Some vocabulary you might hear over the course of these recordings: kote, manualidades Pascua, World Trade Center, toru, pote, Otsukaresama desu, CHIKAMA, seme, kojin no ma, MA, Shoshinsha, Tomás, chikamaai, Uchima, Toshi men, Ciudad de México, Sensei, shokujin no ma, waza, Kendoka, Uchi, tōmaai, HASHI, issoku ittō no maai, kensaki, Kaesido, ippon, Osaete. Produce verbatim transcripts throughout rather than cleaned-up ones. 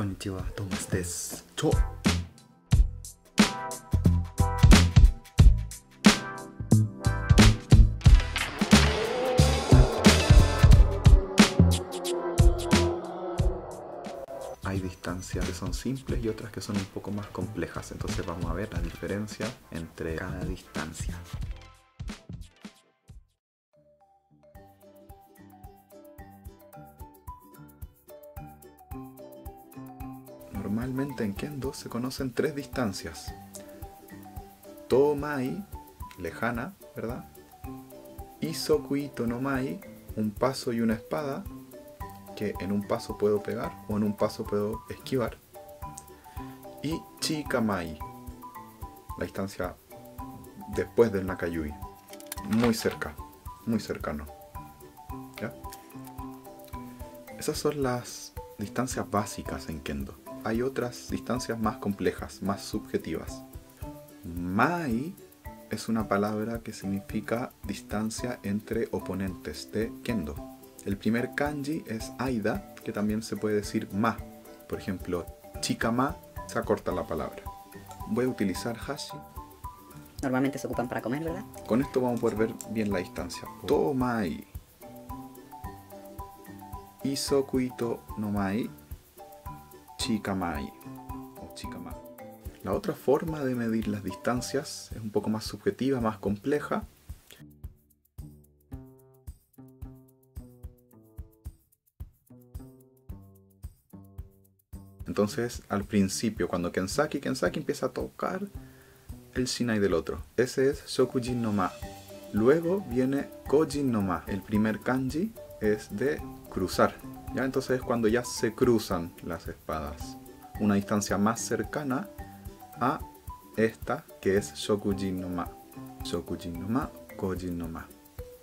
Konnichiwa, Tomás desu. Chou. Hay distancias que son simples y otras que son un poco más complejas, entonces vamos a ver la diferencia entre cada distancia. Normalmente en kendo se conocen tres distancias: tōmaai, lejana, ¿verdad? Issoku ittō no maai, un paso y una espada, que en un paso puedo pegar o en un paso puedo esquivar. Y chikamaai, la distancia después del nakayui, muy cerca, muy cercano. ¿Ya? Esas son las distancias básicas en kendo. Hay otras distancias más complejas, más subjetivas. Maai es una palabra que significa distancia entre oponentes de kendo. El primer kanji es AIDA, que también se puede decir ma. Por ejemplo, chikama, se acorta la palabra. Voy a utilizar HASHI. Normalmente se ocupan para comer, ¿verdad? Con esto vamos a poder ver bien la distancia. Tōmaai, issoku ittō no maai, chikamaai o chikama. La otra forma de medir las distancias es un poco más subjetiva, más compleja. Entonces, al principio, cuando kensaki, kensaki empieza a tocar el shinai del otro. Ese es shokujin no ma. Luego viene kojin no ma. El primer kanji es de cruzar. Ya, entonces es cuando ya se cruzan las espadas. Una distancia más cercana a esta, que es shokujin no ma. Shokujin no ma, kojin no ma.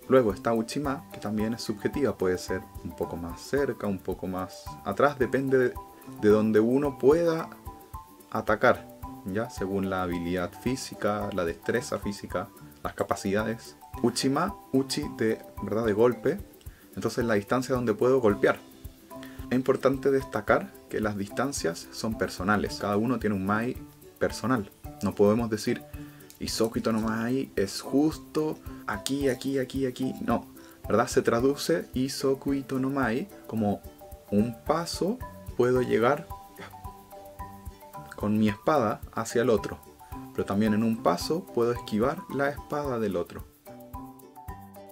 Luego está Uchima, que también es subjetiva. Puede ser un poco más cerca, un poco más atrás. Depende de, de donde uno pueda atacar, ¿ya? Según la habilidad física, la destreza física, las capacidades. Uchima, uchi de, ¿verdad? De golpe. Entonces la distancia donde puedo golpear. Es importante destacar que las distancias son personales. Cada uno tiene un maai personal. No podemos decir issoku ittō no maai es justo aquí, aquí, aquí, aquí. No, ¿verdad? Se traduce issoku ittō no maai como un paso puedo llegar con mi espada hacia el otro. Pero también en un paso puedo esquivar la espada del otro.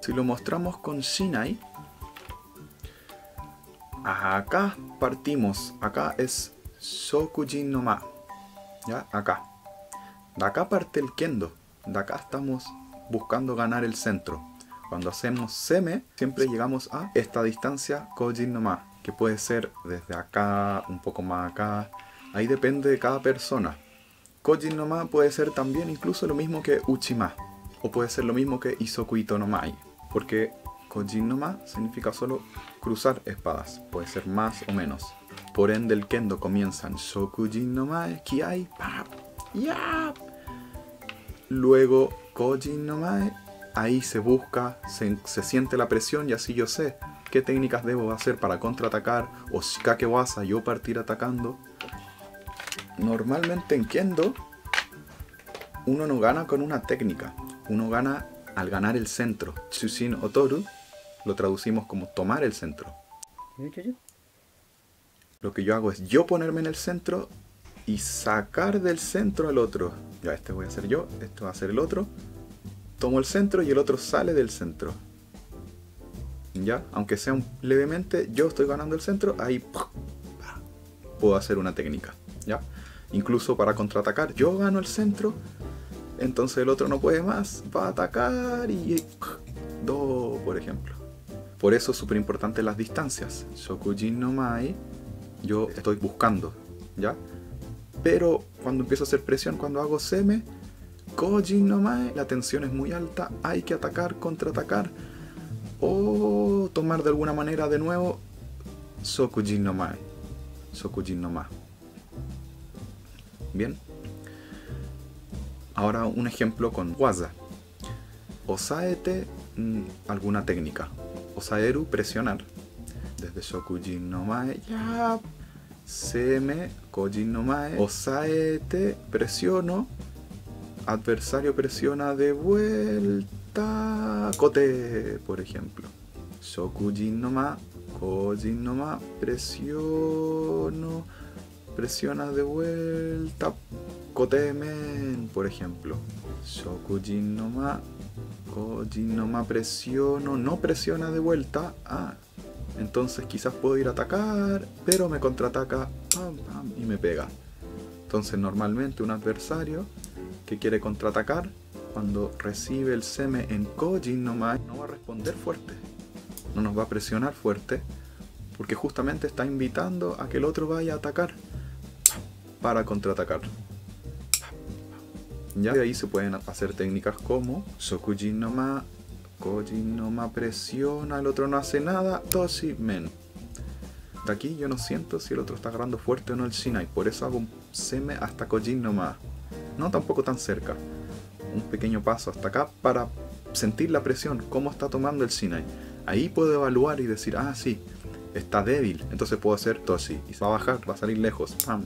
Si lo mostramos con shinai, acá partimos, acá es shokujin no ma, ya, acá. De acá parte el kendo, de acá estamos buscando ganar el centro. Cuando hacemos seme, siempre llegamos a esta distancia kojin no ma, que puede ser desde acá, un poco más acá, ahí depende de cada persona. Kojin no ma puede ser también incluso lo mismo que uchima, o puede ser lo mismo que issoku ittō no maai, porque kojin no ma significa solo cruzar espadas, puede ser más o menos. Por ende el kendo comienzan shokujin no ma, kiai, pap, ya. Luego kojin no ma, ahí se busca, se, se siente la presión y así yo sé qué técnicas debo hacer para contraatacar o shikake waza, yo partir atacando. Normalmente en kendo uno no gana con una técnica, uno gana al ganar el centro. Shushin o toru lo traducimos como tomar el centro. Lo que yo hago es yo ponerme en el centro y sacar del centro al otro. Ya, este voy a hacer yo, este va a ser el otro. Tomo el centro y el otro sale del centro. Ya, aunque sea un, levemente, yo estoy ganando el centro, ahí puedo hacer una técnica. Ya, incluso para contraatacar, yo gano el centro, entonces el otro no puede más, va a atacar y do, por ejemplo. Por eso es súper importante las distancias. Shokujin no maai, yo estoy buscando, ¿ya? Pero cuando empiezo a hacer presión, cuando hago seme, kojin no maai, la tensión es muy alta, hay que atacar, contraatacar, o tomar de alguna manera de nuevo. Shokujin no maai, shokujin no ma. Bien. Ahora un ejemplo con waza. Osaete, alguna técnica. Osaeru, presionar. Desde shokujin no maai, ya. seme, kojin no ma, Osaete, presiono, adversario presiona de vuelta, kote, por ejemplo. Shokujin no ma, kojin no ma, presiono, presiona de vuelta, Kote-men, por ejemplo. Shokujin no ma, kojin no ma, presiono, no presiona de vuelta. Ah, entonces quizás puedo ir a atacar, pero me contraataca, pam, pam, y me pega. Entonces normalmente un adversario que quiere contraatacar, cuando recibe el seme en kojin no ma, no va a responder fuerte, no nos va a presionar fuerte, porque justamente está invitando a que el otro vaya a atacar para contraatacar. Ya de ahí se pueden hacer técnicas como shokujin no ma, kojin no ma, presiona, el otro no hace nada, Toshi men. De aquí yo no siento si el otro está agarrando fuerte o no el shinai, por eso hago un seme hasta kojin no ma. No tampoco tan cerca, un pequeño paso hasta acá para sentir la presión, cómo está tomando el shinai. Ahí puedo evaluar y decir, ah sí, está débil, entonces puedo hacer toshi y va a bajar, va a salir lejos, ¡pam!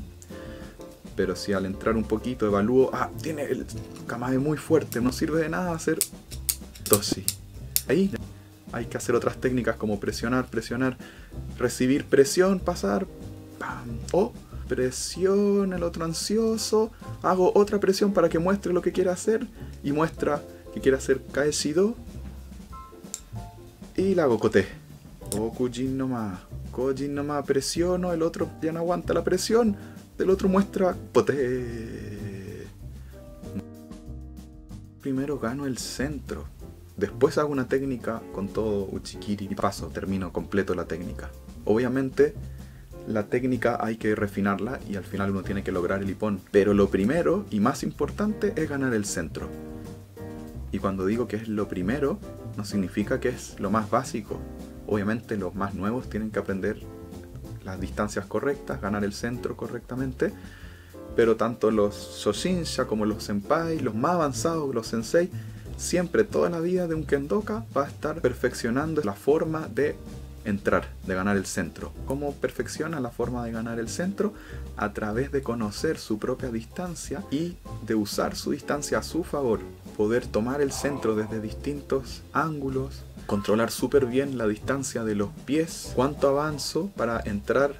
Pero si al entrar un poquito evalúo, ah, tiene el Kamae muy fuerte, no sirve de nada hacer toshi. Ahí hay que hacer otras técnicas como presionar, presionar, recibir presión, pasar, ¡pam! O presión, el otro ansioso, hago otra presión para que muestre lo que quiere hacer y muestra que quiere hacer Kaesido y la hago kote. O kujin no ma, kojin no ma, presiono, el otro ya no aguanta la presión, el otro muestra pote. Primero gano el centro, después hago una técnica con todo uchikiri y paso, termino completo la técnica. Obviamente la técnica hay que refinarla y al final uno tiene que lograr el ippon, pero lo primero y más importante es ganar el centro. Y cuando digo que es lo primero, no significa que es lo más básico. Obviamente los más nuevos tienen que aprender las distancias correctas, ganar el centro correctamente, pero tanto los shoshinsha como los senpai, los más avanzados, los sensei, siempre toda la vida de un kendoka va a estar perfeccionando la forma de entrar, de ganar el centro. ¿Cómo perfecciona la forma de ganar el centro? A través de conocer su propia distancia y de usar su distancia a su favor, poder tomar el centro desde distintos ángulos, controlar súper bien la distancia de los pies, cuánto avanzo para entrar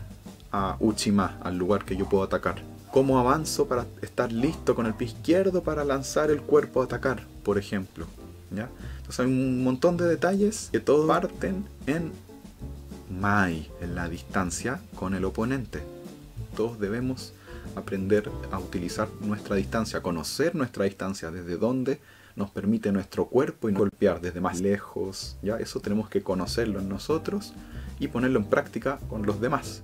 a Uchima, al lugar que yo puedo atacar, cómo avanzo para estar listo con el pie izquierdo para lanzar el cuerpo a atacar, por ejemplo, ¿ya? Entonces hay un montón de detalles que todos parten en maai, en la distancia con el oponente. Todos debemos aprender a utilizar nuestra distancia, conocer nuestra distancia, desde dónde nos permite nuestro cuerpo y no golpear desde más lejos, ¿ya? Eso tenemos que conocerlo en nosotros y ponerlo en práctica con los demás.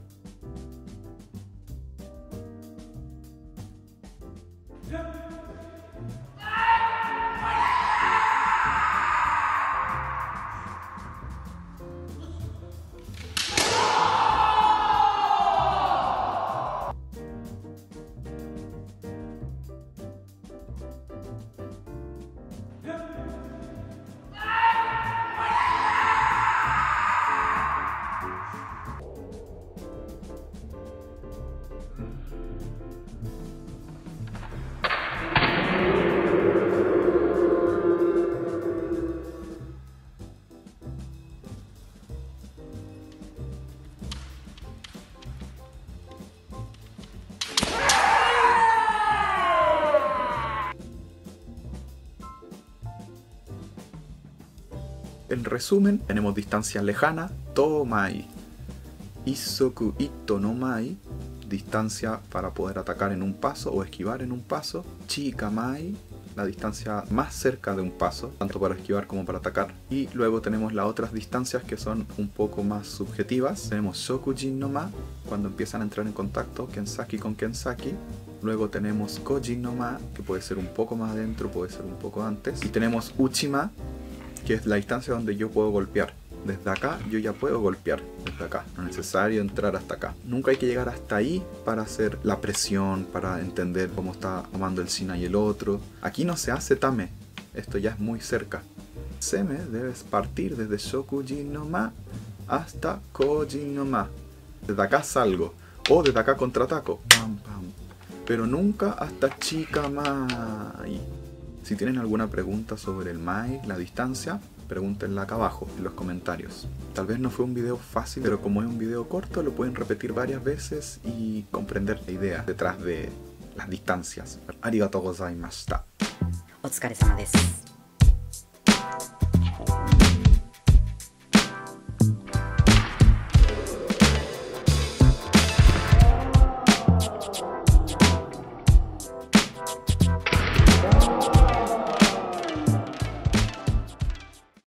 En resumen, tenemos distancia lejana, tōmaai, issoku ittō no maai, distancia para poder atacar en un paso o esquivar en un paso, chikamaai, la distancia más cerca de un paso, tanto para esquivar como para atacar, y luego tenemos las otras distancias que son un poco más subjetivas. Tenemos shokujin no ma, cuando empiezan a entrar en contacto kensaki con kensaki. Luego tenemos kojin no ma, que puede ser un poco más adentro, puede ser un poco antes, y tenemos uchima, que es la distancia donde yo puedo golpear. Desde acá yo ya puedo golpear, desde acá. No es necesario entrar hasta acá. Nunca hay que llegar hasta ahí para hacer la presión, para entender cómo está tomando el shinai y el otro. Aquí no se hace tame, esto ya es muy cerca. Seme debes partir desde shokujin no ma hasta kojin no ma. Desde acá salgo, o desde acá contraataco, pam, pam. Pero nunca hasta chikamaai. Si tienen alguna pregunta sobre el maai, la distancia, pregúntenla acá abajo en los comentarios. Tal vez no fue un video fácil, pero como es un video corto lo pueden repetir varias veces y comprender la idea detrás de las distancias. Arigatou gozaimashita. Otsukaresama desu.